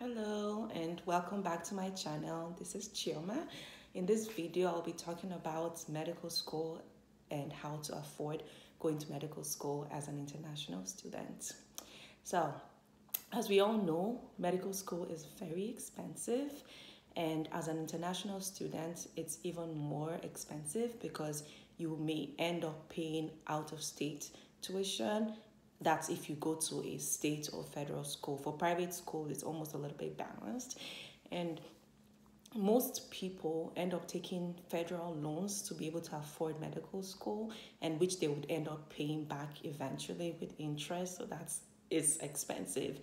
Hello and welcome back to my channel. This is Chioma. In this video, I'll be talking about medical school and how to afford going to medical school as an international student. So, as we all know, medical school is very expensive, and as an international student, it's even more expensive because you may end up paying out-of-state tuition. That's if you go to a state or federal school. For private school, it's almost a little bit balanced. And most people end up taking federal loans to be able to afford medical school, and which they would end up paying back eventually with interest. So it's expensive.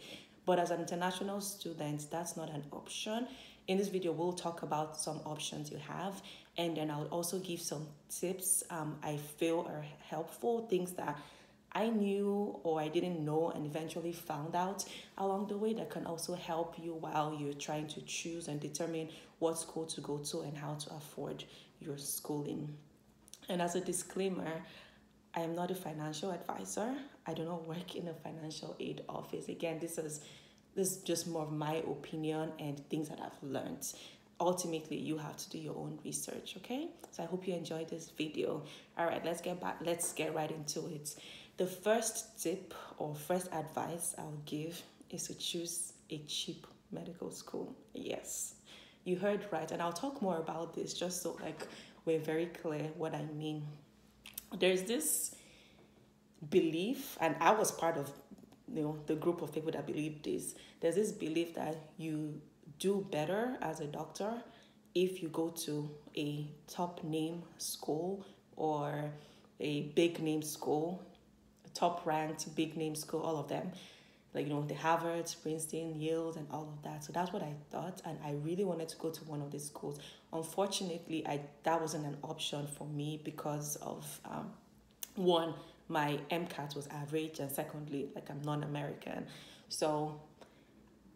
But as an international student, that's not an option. In this video, we'll talk about some options you have, and then I'll also give some tips I feel are helpful, things that I knew or I didn't know and eventually found out along the way that can also help you while you're trying to choose and determine what school to go to and how to afford your schooling. And as a disclaimer, I am not a financial advisor. I do not work in a financial aid office. Again, this is just more of my opinion and things that I've learned. Ultimately, you have to do your own research, okay? So I hope you enjoyed this video. All right, let's get right into it. The first tip or first advice I'll give is to choose a cheap medical school. Yes, you heard right. And I'll talk more about this just so we're very clear what I mean. There's this belief, and I was part of the group of people that believed this. There's this belief that you do better as a doctor if you go to a top name school or a big name school, top-ranked, big-name school, all of them. The Harvard, Princeton, Yale, and all of that. So that's what I thought, and I really wanted to go to one of these schools. Unfortunately, that wasn't an option for me because of, one, my MCAT was average, and secondly, I'm non-American. So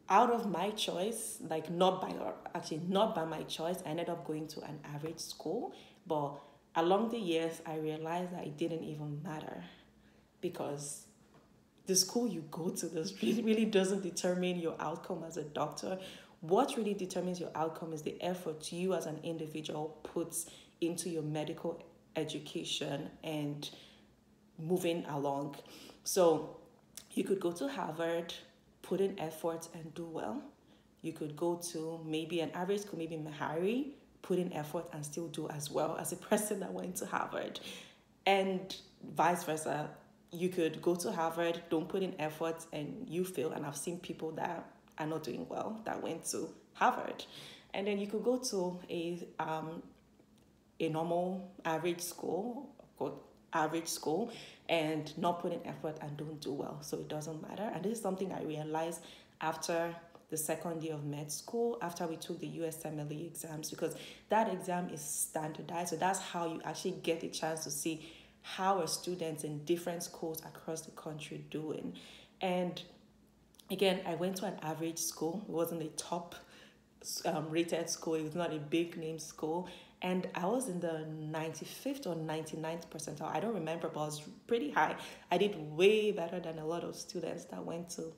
out of my choice, not by my choice, I ended up going to an average school. But along the years, I realized that it didn't even matter, because the school you go to really doesn't determine your outcome as a doctor. What really determines your outcome is the effort you as an individual puts into your medical education and moving along. So you could go to Harvard, put in effort and do well. You could go to maybe an average school, maybe Meharry, put in effort and still do as well as a person that went to Harvard, and vice versa. You could go to Harvard, don't put in effort, and you fail. And I've seen people that are not doing well that went to Harvard. And then you could go to a normal average school, and not put in effort and don't do well. So it doesn't matter. And this is something I realized after the second year of med school, after we took the USMLE exams, because that exam is standardized. So that's how you actually get a chance to see how are students in different schools across the country doing. And again, I went to an average school. It wasn't a top rated school. It was not a big name school. And I was in the 95th or 99th percentile. I don't remember, but I was pretty high. I did way better than a lot of students that went to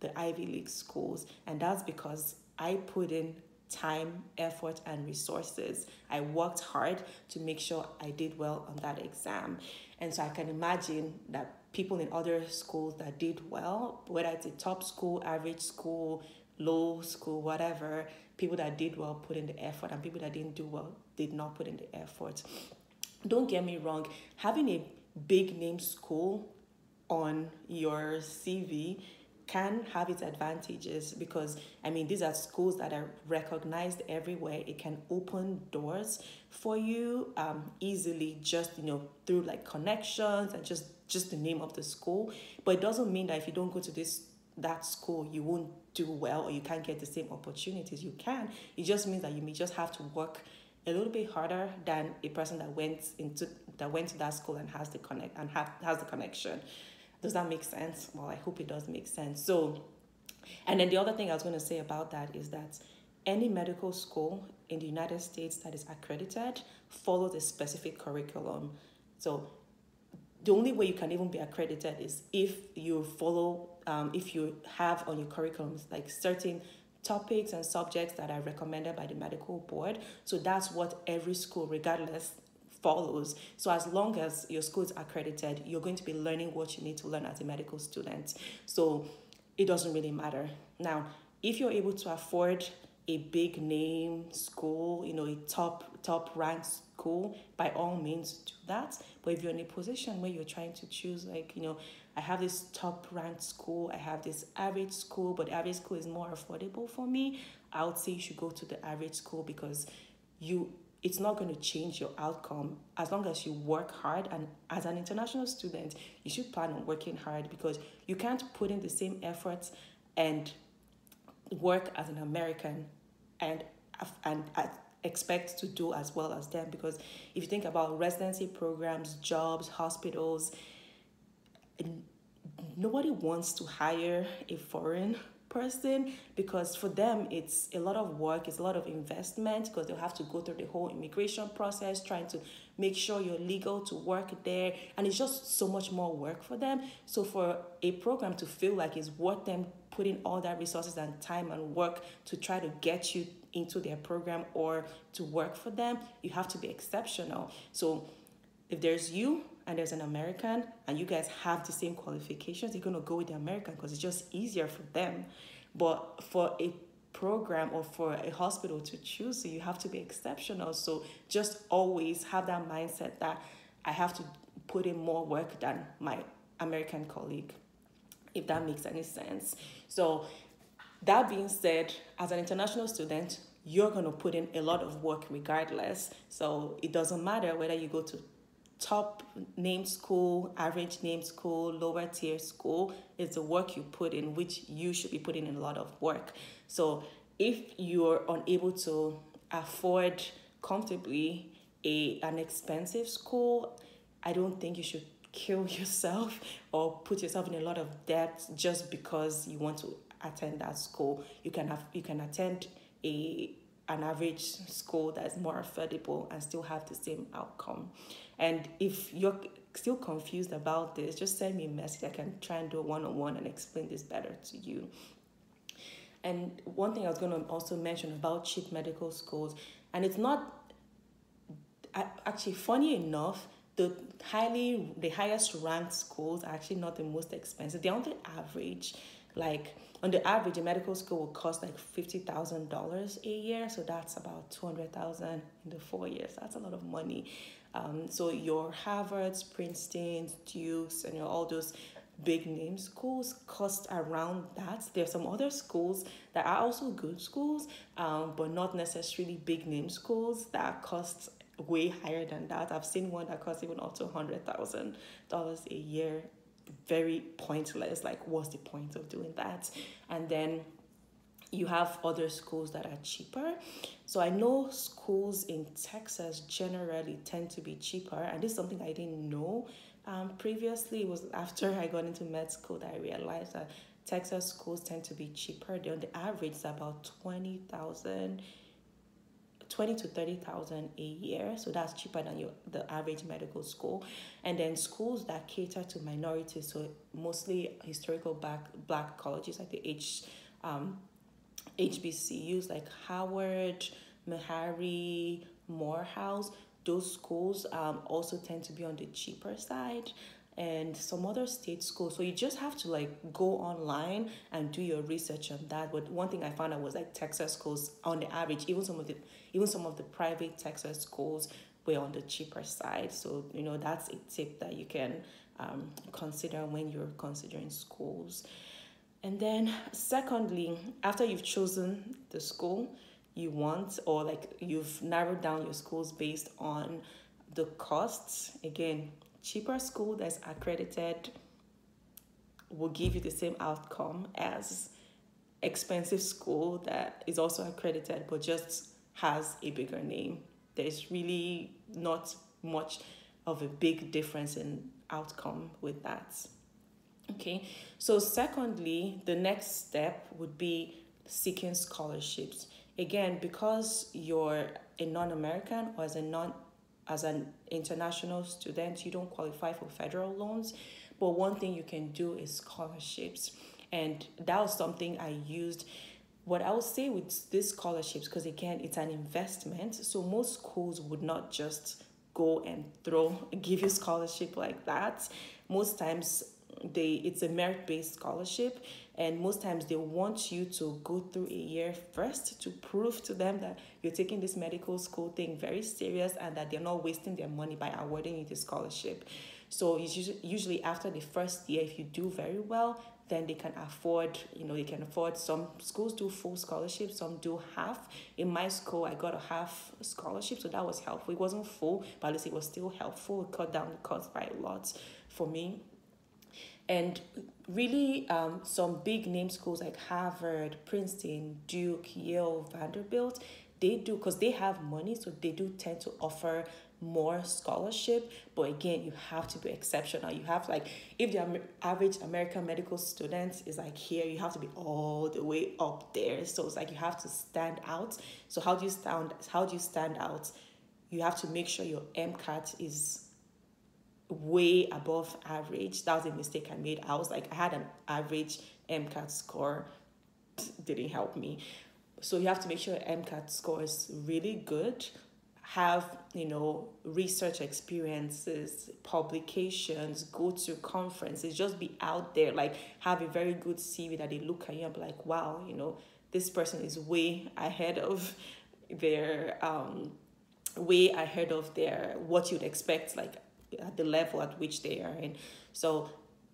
the Ivy League schools. And that's because I put in time, effort, and resources. I worked hard to make sure I did well on that exam. And so I can imagine that people in other schools that did well, whether it's a top school, average school, low school, whatever, people that did well put in the effort, and people that didn't do well did not put in the effort. Don't get me wrong, having a big name school on your CV can have its advantages because, these are schools that are recognized everywhere. It can open doors for you easily, just, through connections and just the name of the school. But it doesn't mean that if you don't go to that school, you won't do well or you can't get the same opportunities. You can. It just means that you may just have to work a little bit harder than a person that went to that school and has the connection. Does that make sense? Well, I hope it does make sense. So, and then the other thing I was going to say about that is that any medical school in the United States that is accredited follows a specific curriculum. So the only way you can even be accredited is if you have on your curriculums certain topics and subjects that are recommended by the medical board. So that's what every school, regardless, follows. So as long as your school is accredited, you're going to be learning what you need to learn as a medical student. So it doesn't really matter. Now, if you're able to afford a big name school, you know, a top ranked school, by all means do that. But if you're in a position where you're trying to choose, like, you know, I have this top ranked school, I have this average school, but average school is more affordable for me, I would say you should go to the average school, because it's not going to change your outcome as long as you work hard. And as an international student, you should plan on working hard, because you can't put in the same efforts and work as an American and expect to do as well as them. Because if you think about residency programs, jobs, hospitals, nobody wants to hire a foreign person, because for them it's a lot of work, it's a lot of investment, because they'll have to go through the whole immigration process, trying to make sure you're legal to work there, and it's just so much more work for them. So for a program to feel like it's worth them putting all that resources and time and work to try to get you into their program or to work for them, you have to be exceptional. So if there's you and there's an American, and you guys have the same qualifications, you're going to go with the American because it's just easier for them. But for a program or for a hospital to choose, so you have to be exceptional. So just always have that mindset that I have to put in more work than my American colleague, if that makes any sense. So that being said, as an international student, you're going to put in a lot of work regardless. So it doesn't matter whether you go to top named school, average named school, lower tier school. It's the work you put in, which you should be putting in a lot of work. So if you're unable to afford comfortably an expensive school, I don't think you should kill yourself or put yourself in a lot of debt just because you want to attend that school. You can attend an average school that's more affordable and still have the same outcome. And if you're still confused about this, just send me a message. I can try and do a one-on-one and explain this better to you. And one thing I was going to also mention about cheap medical schools, and it's not actually, funny enough, the highest ranked schools are actually not the most expensive. They're on the average. Like, on the average, a medical school will cost like $50,000 a year. So that's about $200,000 in the 4 years. That's a lot of money. So your Harvards, Princeton, Dukes, and all those big name schools cost around that. There are some other schools that are also good schools, but not necessarily big name schools, that cost way higher than that. I've seen one that costs even up to $100,000 a year. Very pointless. Like, what's the point of doing that? And then you have other schools that are cheaper. So I know schools in Texas generally tend to be cheaper, and this is something I didn't know previously. It was after I got into med school that I realized that Texas schools tend to be cheaper. They're on the average about $20,000 to $30,000 a year. So that's cheaper than the average medical school. And then schools that cater to minorities, so mostly historical black colleges, like the HBCUs, like Howard, Meharry, Morehouse, those schools also tend to be on the cheaper side, and some other state schools. So you just have to go online and do your research on that. But one thing I found out was Texas schools on the average, even some of the private Texas schools were on the cheaper side. So that's a tip that you can consider when you're considering schools. And then secondly, after you've chosen the school you want, or you've narrowed down your schools based on the costs, again, cheaper school that's accredited will give you the same outcome as expensive school that is also accredited but just has a bigger name. There's really not much of a big difference in outcome with that. Okay, so secondly, the next step would be seeking scholarships. Again, because you're a non-American or as an international student, you don't qualify for federal loans, but one thing you can do is scholarships. And that was something I used What I would say with these scholarships, because again, it's an investment, so most schools would not just go and give you scholarship like that. Most times it's a merit-based scholarship, and most times they want you to go through a year first to prove to them that you're taking this medical school thing very serious and that they're not wasting their money by awarding you the scholarship. So it's usually after the first year, if you do very well, then they can afford, they can afford, some schools do full scholarship, some do half. In my school, I got a half scholarship, so that was helpful. It wasn't full, but at least it was still helpful. It cut down the cost by a lot for me. And really, some big name schools like Harvard, Princeton, Duke, Yale, Vanderbilt, they do, because they have money, so they do tend to offer more scholarship. But again, you have to be exceptional. You have, like, if the average American medical student is like here, you have to be all the way up there. So it's like you have to stand out. So how do you stand out? You have to make sure your MCAT is way above average. That was a mistake I made. I was like, I had an average MCAT score, didn't help me. So you have to make sure MCAT score is really good. Have, research experiences, publications, go to conferences, just be out there, like have a very good CV that they look at you and be like, wow, this person is way ahead of their, what you'd expect, like at the level at which they are in. So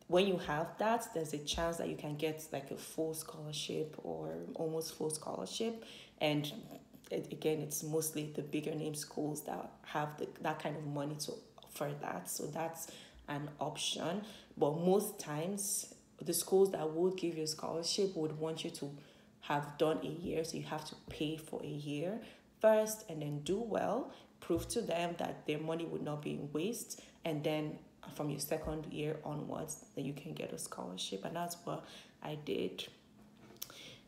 when you have that, there's a chance that you can get like a full scholarship or almost full scholarship. And again, it's mostly the bigger name schools that have that kind of money to offer that. So that's an option. But most times, the schools that would give you a scholarship would want you to have done a year. So you have to pay for a year first and then do well, prove to them that their money would not be in waste. And then from your second year onwards, then you can get a scholarship. And that's what I did.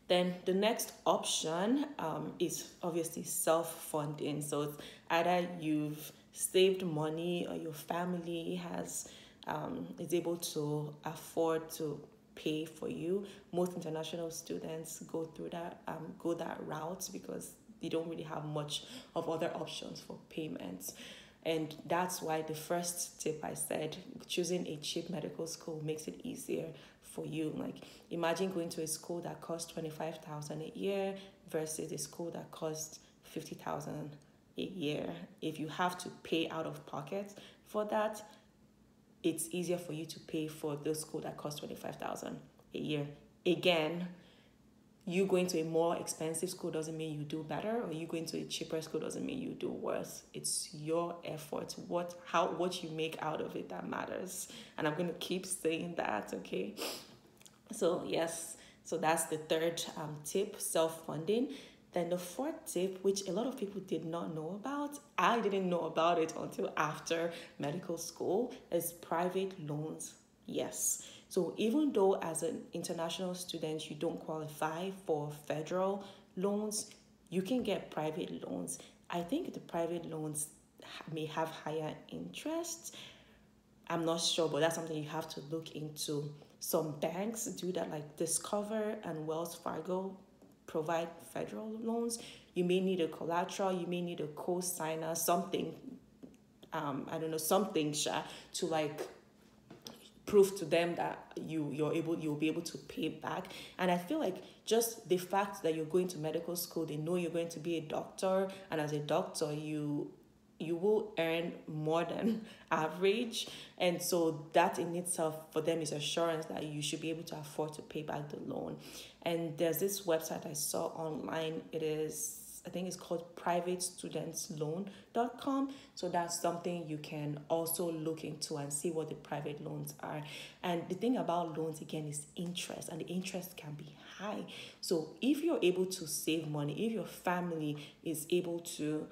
Then the next option is obviously self-funding. So it's either you've saved money or your family has is able to afford to pay for you. Most international students go through that, go that route, because they don't really have much of other options for payments. And that's why the first tip I said, choosing a cheap medical school makes it easier for you. Like, imagine going to a school that costs $25,000 a year versus a school that costs $50,000 a year. If you have to pay out of pocket for that, it's easier for you to pay for the school that costs $25,000 a year. Again, you going to a more expensive school doesn't mean you do better, or you going to a cheaper school doesn't mean you do worse. It's your effort, what you make out of it that matters. And I'm going to keep saying that, okay? So yes, so that's the third tip, self-funding. Then the fourth tip, which a lot of people did not know about, I didn't know about it until after medical school, is private loans. Yes. So even though as an international student, you don't qualify for federal loans, you can get private loans. I think the private loans may have higher interest. I'm not sure, but that's something you have to look into. Some banks do that, like Discover and Wells Fargo provide federal loans. You may need a collateral, you may need a co-signer, something, I don't know, something to like prove to them that you'll be able to pay back. And I feel like just the fact that you're going to medical school, they know you're going to be a doctor, and as a doctor, you will earn more than average. And so that in itself for them is assurance that you should be able to afford to pay back the loan. And there's this website I saw online. I think it's called privatestudentloan.com. So that's something you can also look into and see what the private loans are. And the thing about loans, again, is interest, and the interest can be high. So if you're able to save money, if your family is able to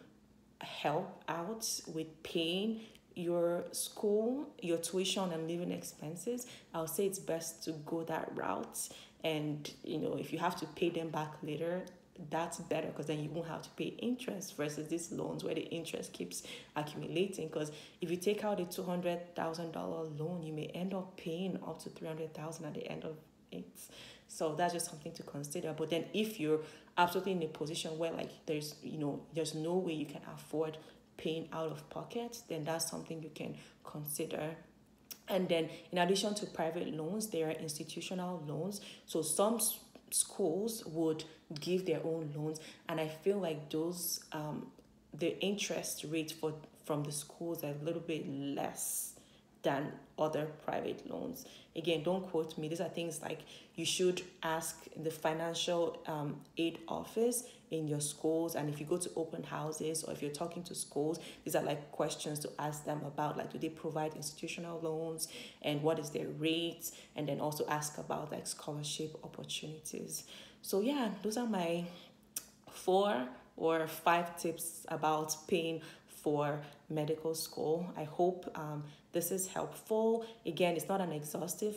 help out with paying your school, your tuition and living expenses, I'll say it's best to go that route. And, if you have to pay them back later, that's better, because then you won't have to pay interest versus these loans where the interest keeps accumulating. Because if you take out a $200,000 loan, you may end up paying up to $300,000 at the end of it. So that's just something to consider. But then if you're absolutely in a position where like there's, you know, there's no way you can afford paying out of pocket, then that's something you can consider. And then in addition to private loans, there are institutional loans. So some schools would give their own loans, and I feel like those the interest rate from the schools are a little bit less than other private loans. Again, don't quote me. These are things like you should ask the financial aid office in your schools, and if you go to open houses or if you're talking to schools, these are like questions to ask them about, like, do they provide institutional loans and what is their rates, and then also ask about like scholarship opportunities. So yeah, those are my 4 or 5 tips about paying for medical school. I hope this is helpful. Again, it's not an exhaustive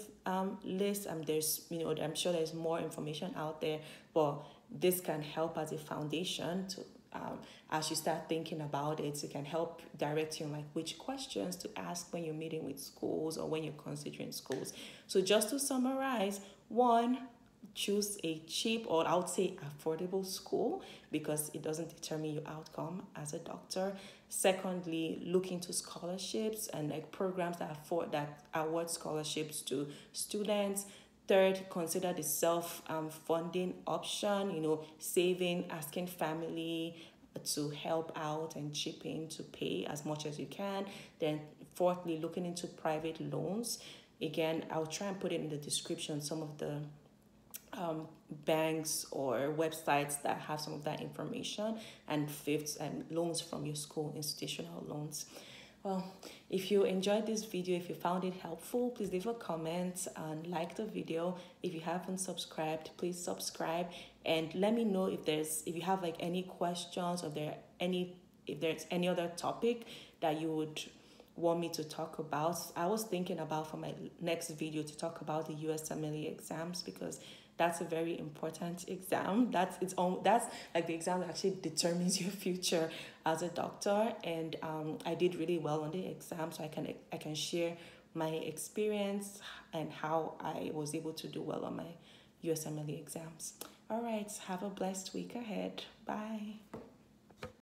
list. There's, you know, I'm sure there's more information out there, but this can help as a foundation to as you start thinking about it. It can help direct you on like which questions to ask when you're meeting with schools or when you're considering schools. So just to summarize, 1, choose a cheap, or I would say affordable school, because it doesn't determine your outcome as a doctor. Secondly, look into scholarships and like programs that award scholarships to students. Third, consider the self-funding option, you know, saving, asking family to help out and chip in to pay as much as you can. Then fourthly, looking into private loans. Again, I'll try and put it in the description, some of the banks or websites that have some of that information. And fifth, loans from your school, institutional loans. Well, if you enjoyed this video, if you found it helpful, please leave a comment and like the video. If you haven't subscribed, please subscribe, and let me know if you have like any questions, or if there's any other topic that you would want me to talk about. I was thinking about for my next video to talk about the USMLE exams, because that's a very important exam. That's like the exam that actually determines your future as a doctor. And I did really well on the exam, so I can share my experience and how I was able to do well on my USMLE exams. All right, have a blessed week ahead. Bye.